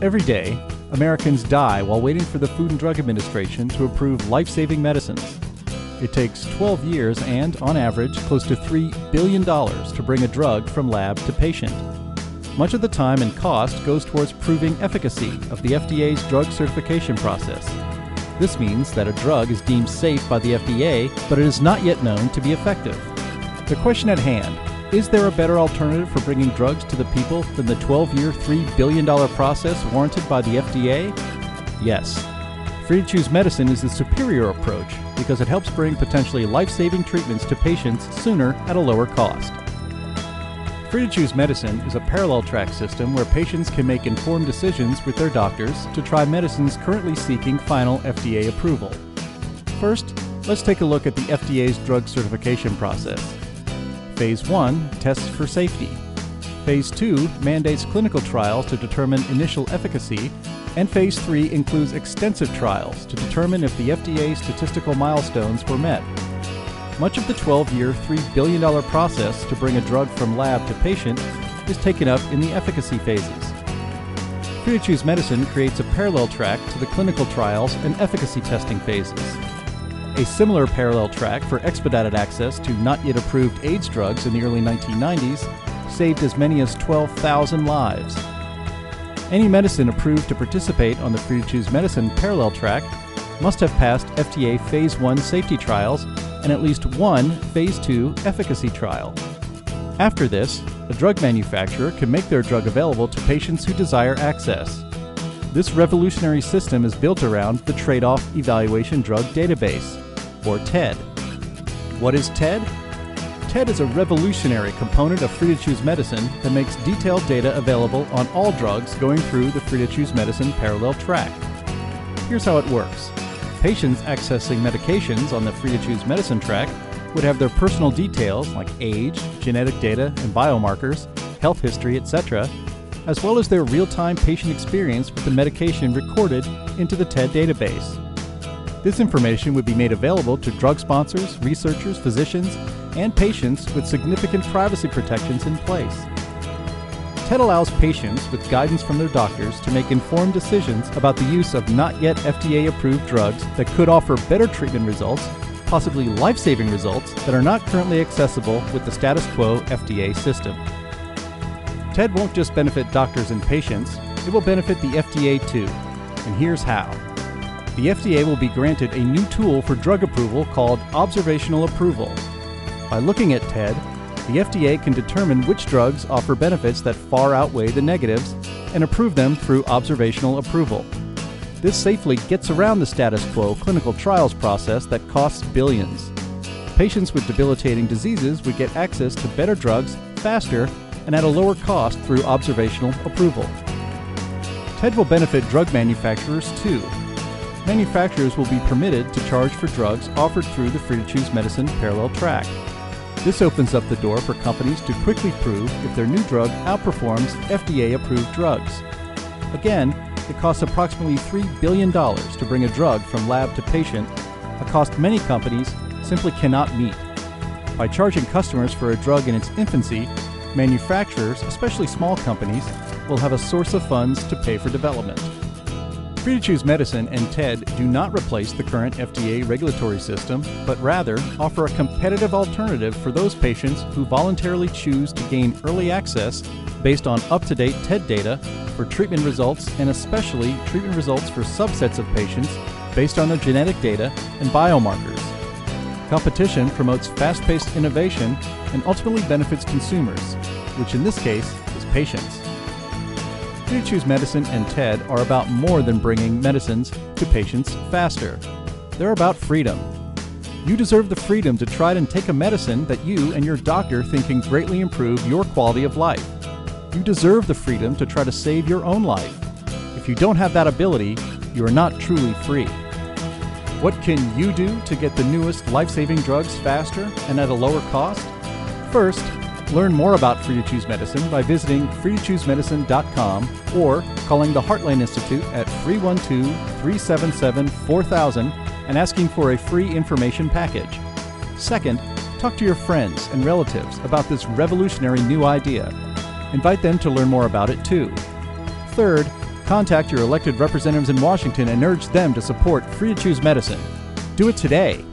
Every day, Americans die while waiting for the Food and Drug Administration to approve life-saving medicines. It takes 12 years and, on average, close to $3 billion to bring a drug from lab to patient. Much of the time and cost goes towards proving efficacy of the FDA's drug certification process. This means that a drug is deemed safe by the FDA, but it is not yet known to be effective. The question at hand, is there a better alternative for bringing drugs to the people than the 12-year, $3 billion process warranted by the FDA? Yes. Free to Choose Medicine is the superior approach because it helps bring potentially life-saving treatments to patients sooner at a lower cost. Free to Choose Medicine is a parallel track system where patients can make informed decisions with their doctors to try medicines currently seeking final FDA approval. First, let's take a look at the FDA's drug certification process. Phase 1 tests for safety. Phase 2 mandates clinical trials to determine initial efficacy, and Phase 3 includes extensive trials to determine if the FDA's statistical milestones were met. Much of the 12-year, $3 billion process to bring a drug from lab to patient is taken up in the efficacy phases. Free to Choose Medicine creates a parallel track to the clinical trials and efficacy testing phases. A similar parallel track for expedited access to not yet approved AIDS drugs in the early 1990s saved as many as 12,000 lives. Any medicine approved to participate on the Free to Choose Medicine parallel track must have passed FDA Phase 1 safety trials and at least one Phase 2 efficacy trial. After this, a drug manufacturer can make their drug available to patients who desire access. This revolutionary system is built around the Tradeoff Evaluation Drug Database, or TED. What is TED? TED is a revolutionary component of Free to Choose Medicine that makes detailed data available on all drugs going through the Free to Choose Medicine parallel track. Here's how it works. Patients accessing medications on the Free to Choose Medicine track would have their personal details like age, genetic data and biomarkers, health history, etc., as well as their real-time patient experience with the medication recorded into the TED database. This information would be made available to drug sponsors, researchers, physicians, and patients with significant privacy protections in place. TED allows patients with guidance from their doctors to make informed decisions about the use of not yet FDA-approved drugs that could offer better treatment results, possibly life-saving results that are not currently accessible with the status quo FDA system. TED won't just benefit doctors and patients, it will benefit the FDA too, and here's how. The FDA will be granted a new tool for drug approval called observational approval. By looking at TED, the FDA can determine which drugs offer benefits that far outweigh the negatives and approve them through observational approval. This safely gets around the status quo clinical trials process that costs billions. Patients with debilitating diseases would get access to better drugs faster and at a lower cost through observational approval. TED will benefit drug manufacturers too. Manufacturers will be permitted to charge for drugs offered through the Free to Choose Medicine parallel track. This opens up the door for companies to quickly prove if their new drug outperforms FDA-approved drugs. Again, it costs approximately $3 billion to bring a drug from lab to patient, a cost many companies simply cannot meet. By charging customers for a drug in its infancy, manufacturers, especially small companies, will have a source of funds to pay for development. Free to Choose Medicine and TED do not replace the current FDA regulatory system, but rather offer a competitive alternative for those patients who voluntarily choose to gain early access based on up-to-date TED data for treatment results and especially treatment results for subsets of patients based on their genetic data and biomarkers. Competition promotes fast-paced innovation and ultimately benefits consumers, which in this case is patients. Free to Choose Medicine and TED are about more than bringing medicines to patients faster. They're about freedom. You deserve the freedom to try and take a medicine that you and your doctor think can greatly improve your quality of life. You deserve the freedom to try to save your own life. If you don't have that ability, you are not truly free. What can you do to get the newest life-saving drugs faster and at a lower cost? First, learn more about Free to Choose Medicine by visiting freetochoosemedicine.com or calling the Heartland Institute at 312-377-4000 and asking for a free information package. Second, talk to your friends and relatives about this revolutionary new idea. Invite them to learn more about it too. Third, Contact your elected representatives in Washington and urge them to support Free to Choose Medicine. Do it today.